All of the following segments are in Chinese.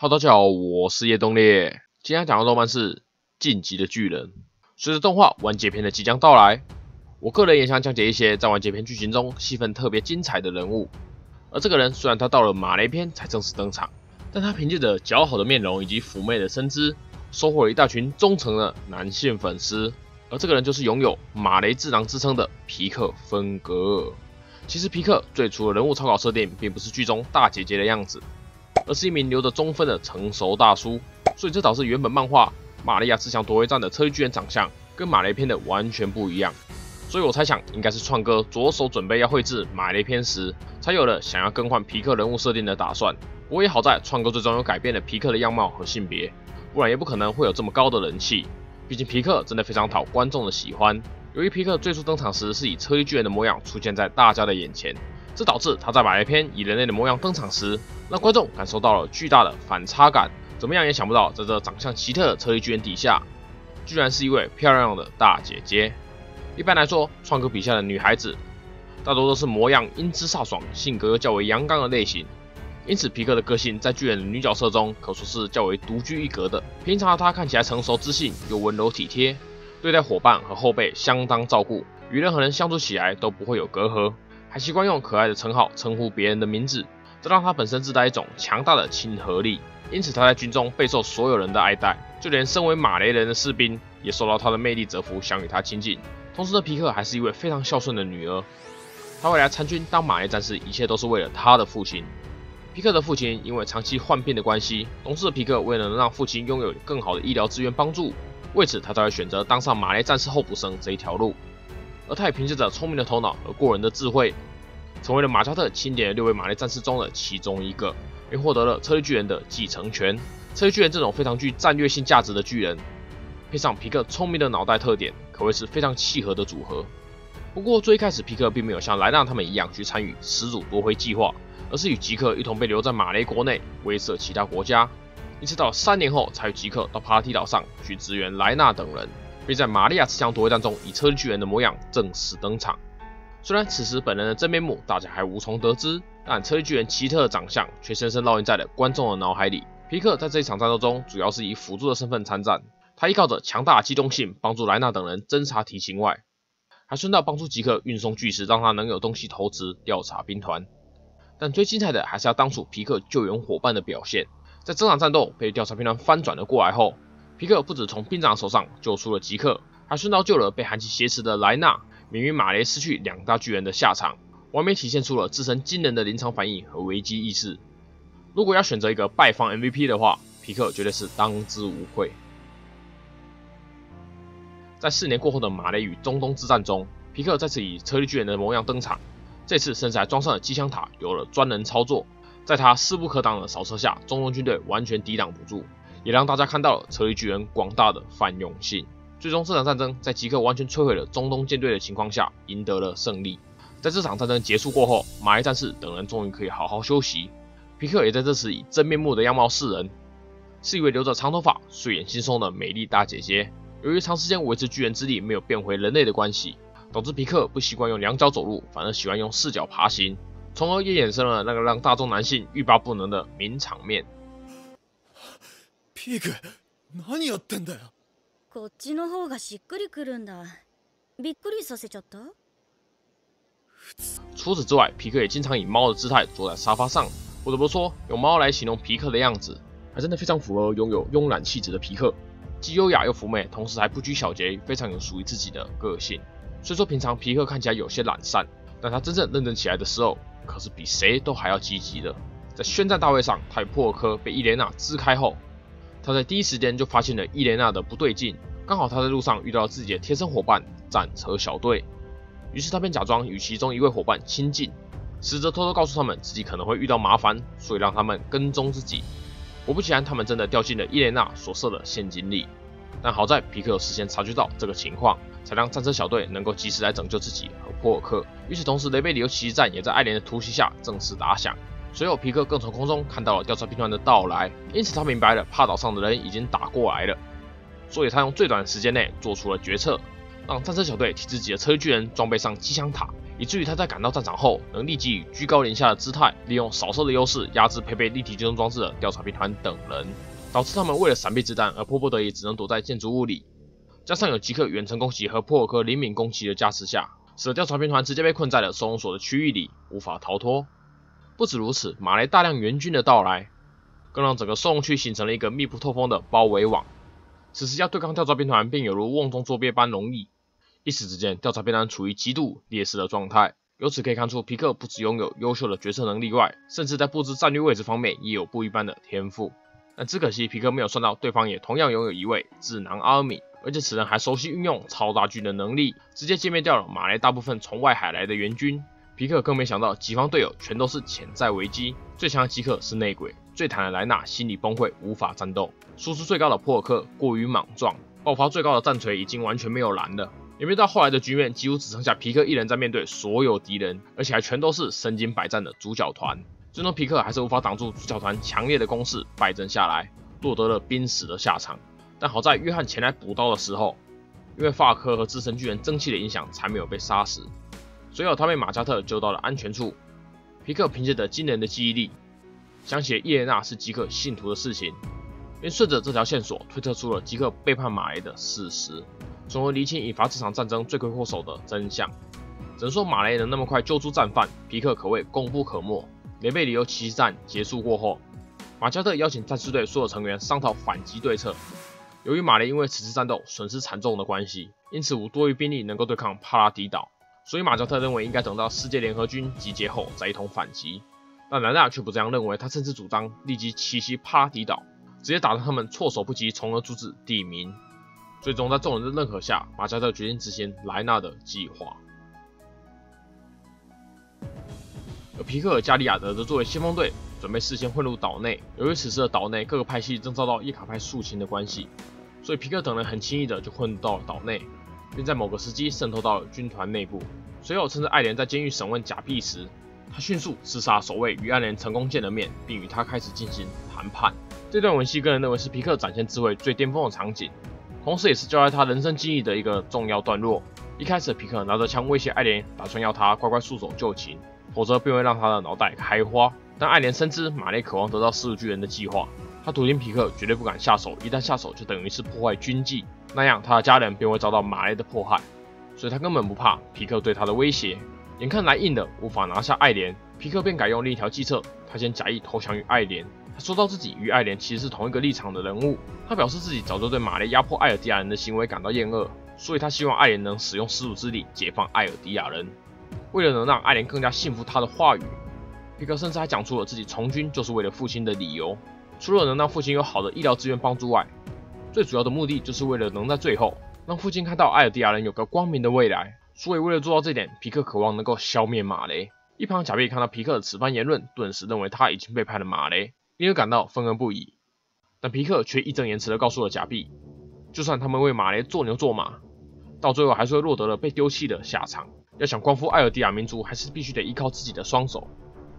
哈喽，大家好，我是叶东烈。今天讲的动漫是《进击的巨人》。随着动画完结篇的即将到来，我个人也想讲解一些在完结篇剧情中戏份特别精彩的人物。而这个人虽然他到了马雷篇才正式登场，但他凭借着姣好的面容以及妩媚的身姿，收获了一大群忠诚的男性粉丝。而这个人就是拥有马雷智囊之称的皮克芬格尔。其实皮克最初的人物草稿设定并不是剧中大姐姐的样子，而是一名留着中分的成熟大叔，所以这导致原本漫画《玛利亚自强夺回战》的车玉巨人长相跟马雷篇的完全不一样，所以我猜想应该是创哥着手准备要绘制马雷篇时，才有了想要更换皮克人物设定的打算。不过也好在创哥最终有改变了皮克的样貌和性别，不然也不可能会有这么高的人气。毕竟皮克真的非常讨观众的喜欢。由于皮克最初登场时是以车玉巨人的模样出现在大家的眼前，这导致他在马雷篇以人类的模样登场时，让观众感受到了巨大的反差感。怎么样也想不到，在这长相奇特的车玉巨人底下，居然是一位漂亮的大姐姐。一般来说，创哥笔下的女孩子大多都是模样英姿飒爽、性格较为阳刚的类型，因此皮克的个性在巨人的女角色中可说是较为独具一格的。平常的她看起来成熟知性又温柔体贴，对待伙伴和后辈相当照顾，与任何人相处起来都不会有隔阂。还习惯用可爱的称号称呼别人的名字，这让他本身自带一种强大的亲和力，因此他在军中备受所有人的爱戴，就连身为马雷人的士兵也受到他的魅力折服，想与他亲近。同时，皮克还是一位非常孝顺的女儿，她未来参军当马雷战士，一切都是为了她的父亲。皮克的父亲因为长期患病的关系，懂事的皮克为了能让父亲拥有更好的医疗资源帮助，为此他才会选择当上马雷战士候补生这一条路。而他也凭借着聪明的头脑和过人的智慧，成为了马加特钦点的6位马雷战士中的其中一个，并获得了车玉巨人的继承权。车玉巨人这种非常具战略性价值的巨人，配上皮克聪明的脑袋特点，可谓是非常契合的组合。不过最一开始，皮克并没有像莱纳他们一样去参与始祖夺回计划，而是与吉克一同被留在马雷国内威慑其他国家，一直到3年后才与吉克到帕拉提岛上去支援莱纳等人，并在《玛利亚自强夺回战》中以车玉巨人的模样正式登场。虽然此时本人的真面目大家还无从得知，但车玉巨人奇特的长相却深深烙印在了观众的脑海里。皮克在这一场战斗中主要是以辅助的身份参战，他依靠着强大的机动性帮助莱纳等人侦查敌情外，还顺道帮助吉克运送巨石，让他能有东西投掷调查兵团。但最精彩的还是要当属皮克救援伙伴的表现。在这场战斗被调查兵团翻转了过来后，皮克不止从兵长手上救出了吉克，还顺道救了被寒气挟持的莱纳，免于马雷失去2大巨人的下场，完美体现出了自身惊人的临场反应和危机意识。如果要选择一个败方 MVP 的话，皮克绝对是当之无愧。在4年过后的马雷与中东之战中，皮克再次以车玉巨人的模样登场，这次甚至还装上了机枪塔，有了专人操作。在他势不可挡的扫射下，中东军队完全抵挡不住，也让大家看到了车玉巨人广大的泛用性。最终这场战争在吉克完全摧毁了中东舰队的情况下，赢得了胜利。在这场战争结束过后，马雷战士等人终于可以好好休息。皮克也在这时以真面目的样貌示人，是一位留着长头发、睡眼惺忪的美丽大姐姐。由于长时间维持巨人之力没有变回人类的关系，导致皮克不习惯用2脚走路，反而喜欢用4脚爬行，从而也衍生了那个让大众男性欲罢不能的名场面。ピーク、何やってんだよ。こっちの方がしっくりくるんだ。びっくりさせちゃった？除此之外，皮克也经常以猫的姿态坐在沙发上。不得不说，用猫来形容皮克的样子，还真的非常符合拥有慵懒气质的皮克，既优雅又妩媚，同时还不拘小节，非常有属于自己的个性。虽说平常皮克看起来有些懒散，但他真正认真起来的时候，可是比谁都还要积极的。在宣战大会上，他与珀尔科被伊莲娜支开后，他在第一时间就发现了伊莲娜的不对劲，刚好他在路上遇到了自己的贴身伙伴战车小队，于是他便假装与其中一位伙伴亲近，实则偷偷告诉他们自己可能会遇到麻烦，所以让他们跟踪自己。果不其然，他们真的掉进了伊莲娜所设的陷阱里。但好在皮克有事先察觉到这个情况，才让战车小队能够及时来拯救自己和珀尔克。与此同时，雷贝里欧奇迹战也在爱莲的突袭下正式打响。随后，皮克更从空中看到了调查兵团的到来，因此他明白了帕岛上的人已经打过来了，所以他用最短的时间内做出了决策。让战车小队体制级的车巨人装备上机枪塔，以至于他在赶到战场后，能立即以居高临下的姿态，利用扫射的优势压制配备立体机动装置的调查兵团等人，导致他们为了闪避子弹而迫不得已只能躲在建筑物里。加上有极客远程攻击和波尔克灵敏攻击的加持下，使得调查兵团直接被困在了收容所的区域里，无法逃脱。不止如此，马来大量援军的到来，更让整个收容区形成了一个密不透风的包围网。 此时要对抗调查兵团，便有如瓮中捉鳖般容易。一时之间，调查兵团处于极度劣势的状态。由此可以看出，皮克不只拥有优秀的决策能力外，甚至在布置战略位置方面也有不一般的天赋。但只可惜，皮克没有算到对方也同样拥有一位智囊阿尔米，而且此人还熟悉运用超大军的能力，直接歼灭掉了马来大部分从外海来的援军。皮克更没想到，己方队友全都是潜在危机。最强的极客是内鬼，最坦的莱纳心理崩溃，无法战斗。 输出最高的波尔克过于莽撞，爆发最高的战锤已经完全没有燃了。演变到后来的局面，几乎只剩下皮克一人在面对所有敌人，而且还全都是身经百战的主角团。最终皮克还是无法挡住主角团强烈的攻势，败阵下来，落得了濒死的下场。但好在约翰前来补刀的时候，因为法科和资深巨人蒸汽的影响，才没有被杀死。随后他被马加特救到了安全处。皮克凭借着惊人的记忆力，想起叶莲娜是极客信徒的事情。 便顺着这条线索推测出了极客背叛马雷的事实，从而厘清引发这场战争罪魁祸首的真相。只能说马雷能那么快揪出战犯，皮克可谓功不可没。雷贝里欧奇袭战结束过后，马加特邀请战士队所有成员商讨反击对策。由于马雷因为此次战斗损失惨重的关系，因此无多余兵力能够对抗帕拉迪岛，所以马加特认为应该等到世界联合军集结后再一同反击。但莱纳却不这样认为，他甚至主张立即奇袭帕拉迪岛。 直接打得他们措手不及，从而阻止地名。最终，在众人的认可下，马加特决定执行莱纳的计划。而皮克和加利亚德则作为先锋队，准备事先混入岛内。由于此时的岛内各个派系正遭到叶卡派肃清的关系，所以皮克等人很轻易的就混入到了岛内，并在某个时机渗透到了军团内部。随后，趁着艾莲在监狱审问贾碧时，他迅速刺杀守卫，与艾莲成功见了面，并与他开始进行谈判。 这段文戏个人认为是皮克展现智慧最巅峰的场景，同时也是交代他人生经历的一个重要段落。一开始，皮克拿着枪威胁艾莲，打算要他乖乖束手就擒，否则便会让他的脑袋开花。但艾莲深知马雷渴望得到始祖巨人的计划，他笃定皮克绝对不敢下手，一旦下手就等于是破坏军纪，那样他的家人便会遭到马雷的迫害，所以他根本不怕皮克对他的威胁。眼看来硬的无法拿下艾莲，皮克便改用另一条计策，他先假意投降于艾莲。 他说到自己与艾莲其实是同一个立场的人物，他表示自己早就对马雷压迫艾尔迪亚人的行为感到厌恶，所以他希望艾莲能使用始祖之力解放艾尔迪亚人。为了能让艾莲更加信服他的话语，皮克甚至还讲出了自己从军就是为了父亲的理由，除了能让父亲有好的医疗资源帮助外，最主要的目的就是为了能在最后让父亲看到艾尔迪亚人有个光明的未来。所以为了做到这点，皮克渴望能够消灭马雷。一旁贾碧看到皮克的此番言论，顿时认为他已经背叛了马雷。 因而感到愤恨不已，但皮克却义正言辞地告诉了贾碧，就算他们为马雷做牛做马，到最后还是会落得了被丢弃的下场。要想光复艾尔迪亚民族，还是必须得依靠自己的双手。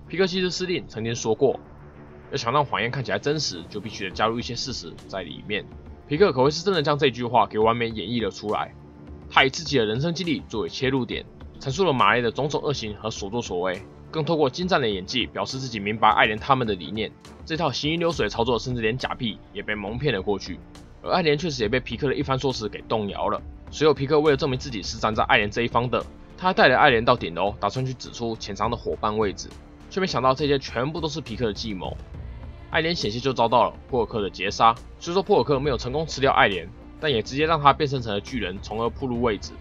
皮克西斯司令曾经说过，要想让谎言看起来真实，就必须得加入一些事实在里面。皮克可谓是真的将这句话给完美演绎了出来，他以自己的人生经历作为切入点，阐述了马雷的种种恶行和所作所为。 更透过精湛的演技，表示自己明白艾莲他们的理念。这套行云流水的操作，甚至连贾碧也被蒙骗了过去。而艾莲确实也被皮克的一番说辞给动摇了。随后，皮克为了证明自己是站在艾莲这一方的，他还带着艾莲到顶楼，打算去指出潜藏的伙伴位置，却没想到这些全部都是皮克的计谋。艾莲险些就遭到了波尔克的截杀。虽说波尔克没有成功吃掉艾莲，但也直接让他变身成了巨人，从而暴露位置，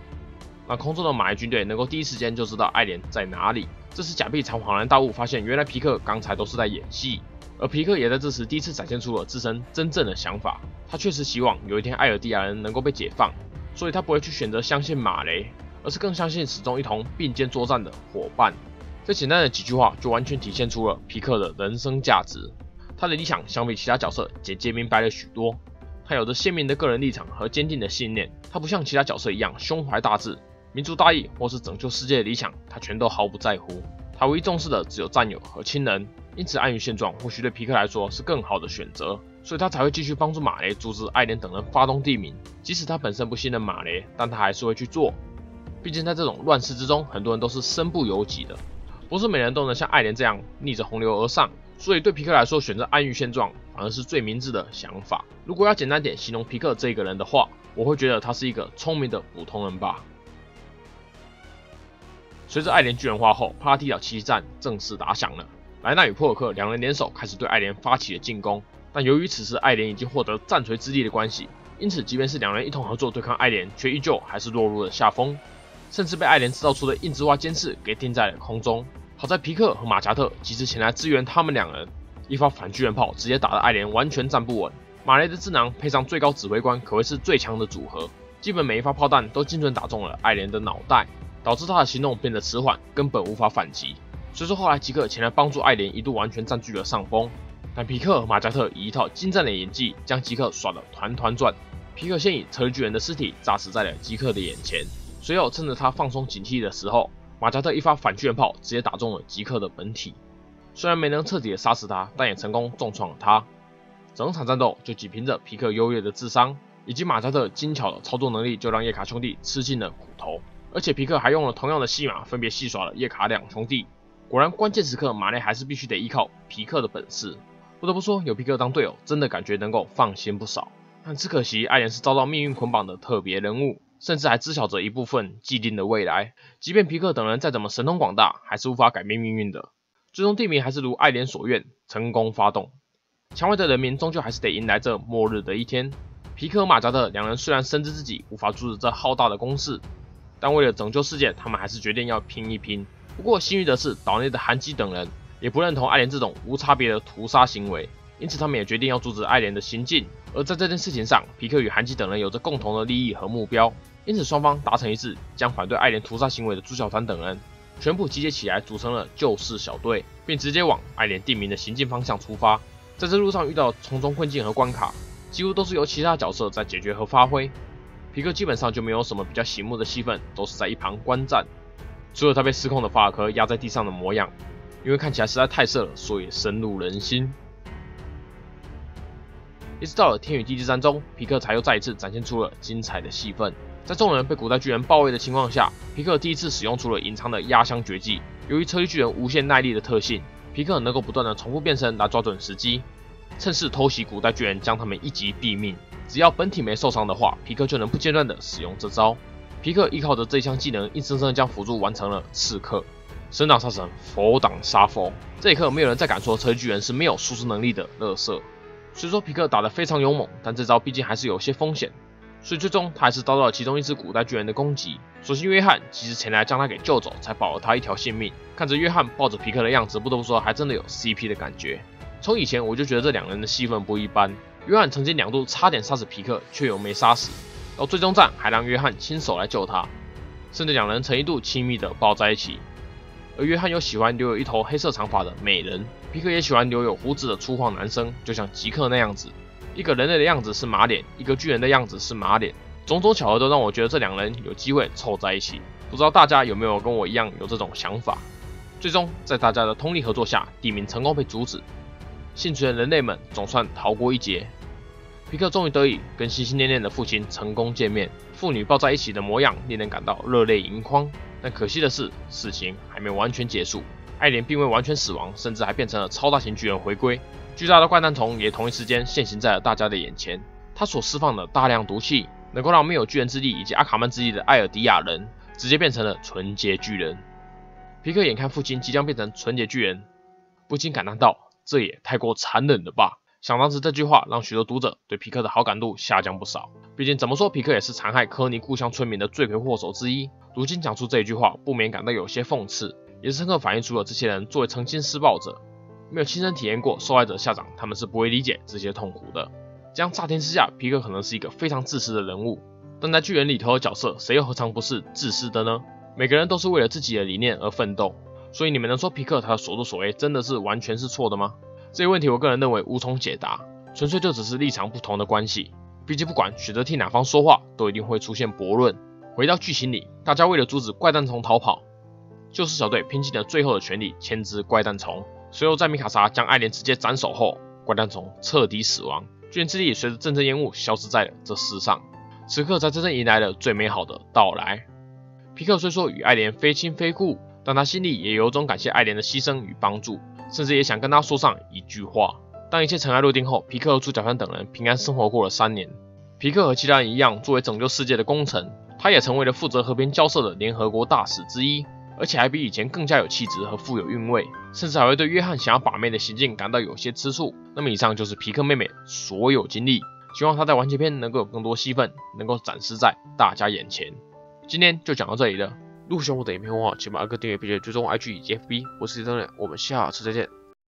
让空中的马来军队能够第一时间就知道艾莲在哪里。 这时，贾碧才恍然大悟，发现原来皮克刚才都是在演戏，而皮克也在这时第一次展现出了自身真正的想法。他确实希望有一天艾尔迪亚人能够被解放，所以他不会去选择相信马雷，而是更相信始终一同并肩作战的伙伴。这简单的几句话就完全体现出了皮克的人生价值。他的理想相比其他角色简洁明白了许多，他有着鲜明的个人立场和坚定的信念。他不像其他角色一样胸怀大志。 民族大义或是拯救世界的理想，他全都毫不在乎。他唯一重视的只有战友和亲人，因此安于现状或许对皮克来说是更好的选择。所以他才会继续帮助马雷阻止艾莲等人发动地名。即使他本身不信任马雷，但他还是会去做。毕竟在这种乱世之中，很多人都是身不由己的，不是每人都能像艾莲这样逆着洪流而上。所以对皮克来说，选择安于现状反而是最明智的想法。如果要简单点形容皮克这个人的话，我会觉得他是一个聪明的普通人吧。 随着艾莲巨人化后，帕拉提岛奇迹战正式打响了。莱纳与珀尔克两人联手开始对艾莲发起了进攻，但由于此时艾莲已经获得战锤之力的关系，因此即便是两人一同合作对抗艾莲，却依旧还是落入了下风，甚至被艾莲制造出的硬之蛙尖刺给定在了空中。好在皮克和马加特及时前来支援他们两人，一发反巨人炮直接打得艾莲完全站不稳。马雷的智囊配上最高指挥官，可谓是最强的组合，基本每一发炮弹都精准打中了艾莲的脑袋。 导致他的行动变得迟缓，根本无法反击。虽说后来吉克前来帮助艾莲，一度完全占据了上风，但皮克和马加特以一套精湛的演技将吉克耍得团团转。皮克先以车巨人的尸体炸死在了吉克的眼前，随后趁着他放松警惕的时候，马加特一发反巨人炮直接打中了吉克的本体。虽然没能彻底的杀死他，但也成功重创了他。整场战斗就仅凭着皮克优越的智商以及马加特精巧的操作能力，就让叶卡兄弟吃尽了苦头。 而且皮克还用了同样的戏码，分别戏耍了叶卡两兄弟。果然，关键时刻马雷还是必须得依靠皮克的本事。不得不说，有皮克当队友，真的感觉能够放心不少。但只可惜，艾莲是遭到命运捆绑的特别人物，甚至还知晓着一部分既定的未来。即便皮克等人再怎么神通广大，还是无法改变命运的。最终，地名还是如艾莲所愿，成功发动。蔷薇的人民终究还是得迎来这末日的一天。皮克和马加特两人虽然深知自己无法阻止这浩大的攻势。 但为了拯救世界，他们还是决定要拼一拼。不过幸运的是，岛内的韩基等人也不认同艾莲这种无差别的屠杀行为，因此他们也决定要阻止艾莲的行径。而在这件事情上，皮克与韩基等人有着共同的利益和目标，因此双方达成一致，将反对艾莲屠杀行为的猪小团等人全部集结起来，组成了救世小队，并直接往艾莲定名的行进方向出发。在这路上遇到重重困境和关卡，几乎都是由其他角色在解决和发挥。 皮克基本上就没有什么比较醒目的戏份，都是在一旁观战。除了他被失控的法尔科压在地上的模样，因为看起来实在太色了，所以深入人心。一直到了天与地之战中，皮克才又再一次展现出了精彩的戏份。在众人被古代巨人包围的情况下，皮克第一次使用出了隐藏的压箱绝技。由于车力巨人无限耐力的特性，皮克能够不断的重复变身来抓准时机，趁势偷袭古代巨人，将他们一击毙命。 只要本体没受伤的话，皮克就能不间断的使用这招。皮克依靠着这项技能，硬生生将辅助完成了刺客，神挡杀神，佛挡杀佛。这一刻，没有人再敢说车巨人是没有输出能力的垃圾。虽说皮克打得非常勇猛，但这招毕竟还是有些风险，所以最终他还是遭到了其中一只古代巨人的攻击。所幸约翰及时前来将他给救走，才保了他一条性命。看着约翰抱着皮克的样子，不得不说，还真的有 CP 的感觉。从以前我就觉得这两人的戏份不一般。 约翰曾经两度差点杀死皮克，却又没杀死，到最终战还让约翰亲手来救他，甚至两人曾一度亲密的抱在一起。而约翰又喜欢留有一头黑色长发的美人，皮克也喜欢留有胡子的粗犷男生，就像吉克那样子，一个人类的样子是马脸，一个巨人的样子是马脸，种种巧合都让我觉得这两人有机会凑在一起。不知道大家有没有跟我一样有这种想法？最终在大家的通力合作下，地名成功被阻止，幸存的人类们总算逃过一劫。 皮克终于得以跟心心念念的父亲成功见面，父女抱在一起的模样令人感到热泪盈眶。但可惜的是，事情还没完全结束，艾莲并未完全死亡，甚至还变成了超大型巨人回归。巨大的怪诞虫也同一时间现形在了大家的眼前，它所释放的大量毒气，能够让没有巨人之力以及阿卡曼之力的艾尔迪亚人直接变成了纯洁巨人。皮克眼看父亲即将变成纯洁巨人，不禁感叹道：“这也太过残忍了吧！” 想当时这句话让许多读者对皮克的好感度下降不少，毕竟怎么说皮克也是残害科尼故乡村民的罪魁祸首之一。如今讲出这一句话，不免感到有些讽刺，也深刻反映出了这些人作为曾经施暴者，没有亲身体验过受害者下场，他们是不会理解这些痛苦的。这样乍听之下，皮克可能是一个非常自私的人物，但在巨人里头的角色，谁又何尝不是自私的呢？每个人都是为了自己的理念而奋斗，所以你们能说皮克他的所作所为真的是完全是错的吗？ 这个问题，我个人认为无从解答，纯粹就只是立场不同的关系。毕竟不管选择替哪方说话，都一定会出现驳论。回到剧情里，大家为了阻止怪诞虫逃跑，救世小队拼尽了最后的全力牵制怪诞虫。随后在米卡莎将艾莲直接斩首后，怪诞虫彻底死亡。军人之力也随着阵阵烟雾消失在了这世上。此刻才真正迎来了最美好的到来。皮克虽说与爱莲非亲非故，但他心里也由衷感谢爱莲的牺牲与帮助，甚至也想跟他说上一句话。当一切尘埃落定后，皮克和主角团等人平安生活过了3年。皮克和其他人一样，作为拯救世界的功臣，他也成为了负责和平交涉的联合国大使之一，而且还比以前更加有气质和富有韵味，甚至还会对约翰想要把妹的行径感到有些吃醋。那么以上就是皮克妹妹所有经历，希望她在完结篇能够有更多戏份，能够展示在大家眼前。今天就讲到这里了，如果喜欢我的影片的话，请把按个订阅并且追踪 IG 以及 FB。我是李登磊，我们下次再见。